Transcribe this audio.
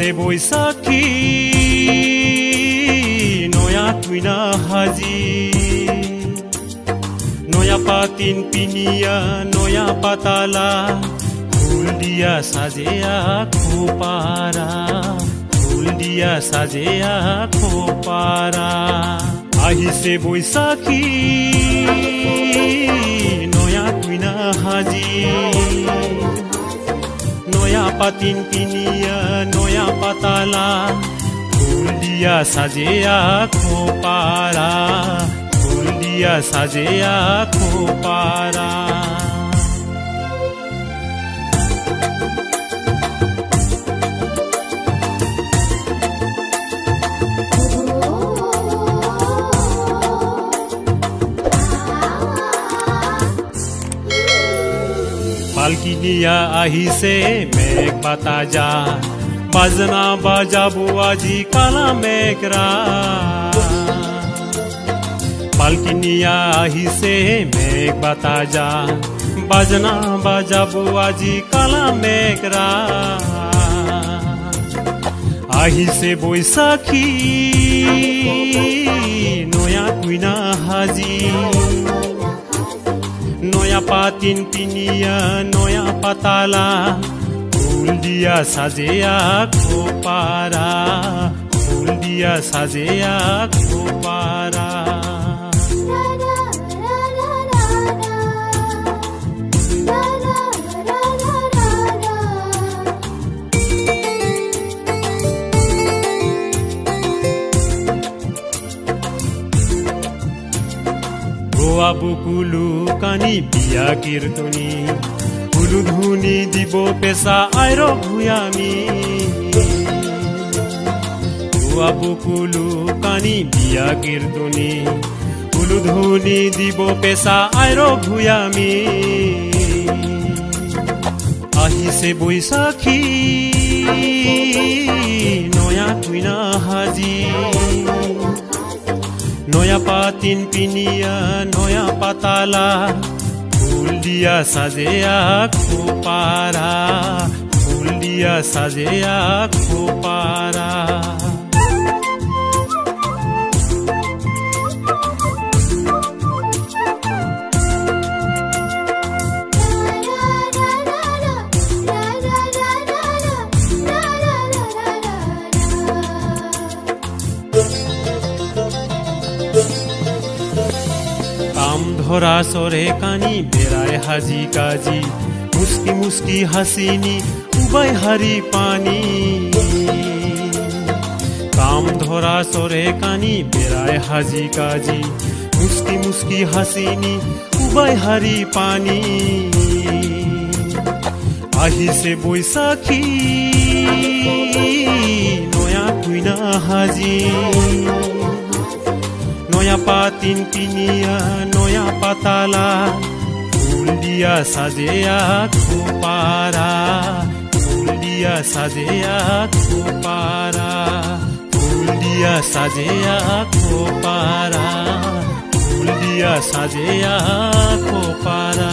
আহিছে বৈশাখী নয়া তুইনা হাজি নয়া পাতিন পিনিয়া নয়া পাতালা ফুল দিয়া সাজেয়া খোপারা ফুল দিয়া সাজেয়া খোপারা আহিছে বৈশাখী নয়া তুইনা হাজি नया पातिन पिनिया नया पाताला फूल दिया साजेया खोपारा फूल दिया साजेया खोपारा पालकिनिया আহিছে मेघ बताजा बाजना बजाबो आजी काला मेघरा पालकिनिया আহিছে मेघ बताजा बाजना बजाबो आजी काला मेघरा আহিছে বৈশাখী नया तुइना हाजी नया पातिन पिनिया नया पाताला फूल दिया साजेया खोपारा फूल दिया साजेया खोपारा बाबू कुलू कानी बिया कीर्तनी कुलू धुनी दिबो पेशा आयरो भूयामी बाबू कुलू कानी बिया कीर्तनी कुलू धुनी दिबो पेशा आयरो भूयामी আহিছে বৈশাখী नया तुइना हाजी नया पातिन पिनिया नया पाताला फूल दिया साजेया खोपारा फूल दिया साजेया खोपारा धरा सरे कानी बेराय हाजी काजी मुस्की मुस्की हसीनी उबाई हरी पानी काम धरा सरे कानी बेराय हाजी काजी मुस्की मुस्की हसीनी उबाई हरी पानी আহিছে বৈশাখী नया तुइना हाजी नया पातिन पिनिया नया पाताला फूल दिया साजेया खोपारा फूल दिया साजेया खोपारा फूल दिया साजेया खोपारा फूल दिया साजेया खोपारा।